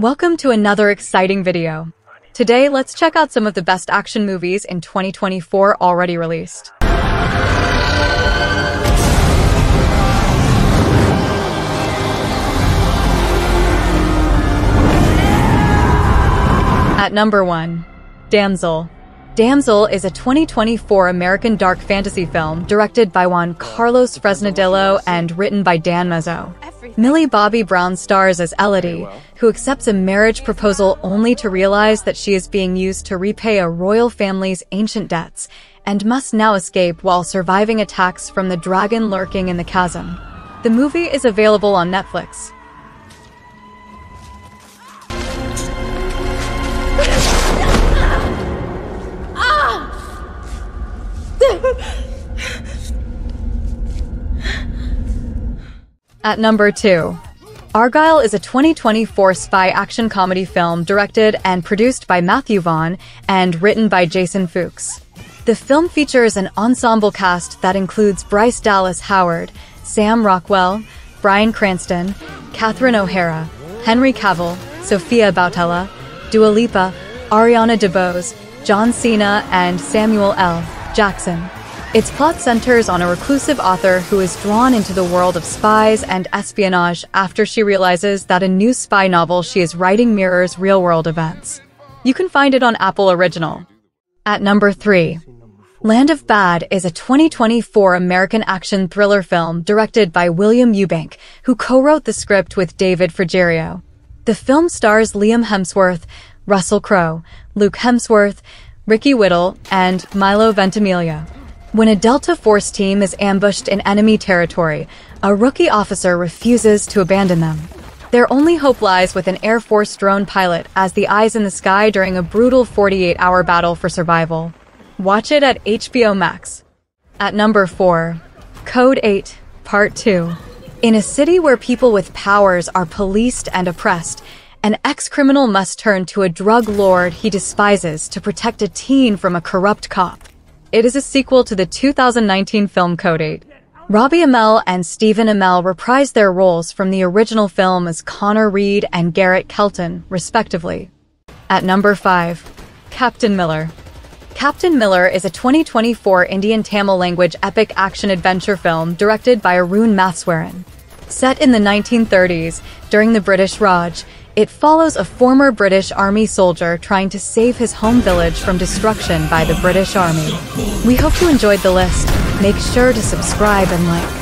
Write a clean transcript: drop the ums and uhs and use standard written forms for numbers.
Welcome to another exciting video. Today, let's check out some of the best action movies in 2024 already released. At number 1, Damsel. Damsel is a 2024 American dark fantasy film directed by Juan Carlos Fresnadillo and written by Dan Mazeau. Millie Bobby Brown stars as Elodie, who accepts a marriage proposal only to realize that she is being used to repay a royal family's ancient debts and must now escape while surviving attacks from the dragon lurking in the chasm. The movie is available on Netflix. At number 2, Argylle is a 2024 spy action comedy film directed and produced by Matthew Vaughn and written by Jason Fuchs. The film features an ensemble cast that includes Bryce Dallas Howard, Sam Rockwell, Bryan Cranston, Catherine O'Hara, Henry Cavill, Sofia Bautella, Dua Lipa, Ariana DeBose, John Cena, and Samuel L. Jackson. Its plot centers on a reclusive author who is drawn into the world of spies and espionage after she realizes that a new spy novel she is writing mirrors real-world events. You can find it on Apple Original. At number 3, Land of Bad is a 2024 American action thriller film directed by William Eubank, who co-wrote the script with David Frigerio. The film stars Liam Hemsworth, Russell Crowe, Luke Hemsworth, Ricky Whittle, and Milo Ventimiglia. When a Delta Force team is ambushed in enemy territory, a rookie officer refuses to abandon them. Their only hope lies with an Air Force drone pilot as the eyes in the sky during a brutal 48-hour battle for survival. Watch it at HBO Max. At number 4, Code 8, Part 2. In a city where people with powers are policed and oppressed, an ex-criminal must turn to a drug lord he despises to protect a teen from a corrupt cop. It is a sequel to the 2019 film Code 8. Robbie Amell and Stephen Amell reprised their roles from the original film as Connor Reed and Garrett Kelton, respectively. At number 5, Captain Miller. Captain Miller is a 2024 Indian Tamil language epic action-adventure film directed by Arun Mathswaran. Set in the 1930s, during the British Raj, it follows a former British Army soldier trying to save his home village from destruction by the British Army. We hope you enjoyed the list. Make sure to subscribe and like.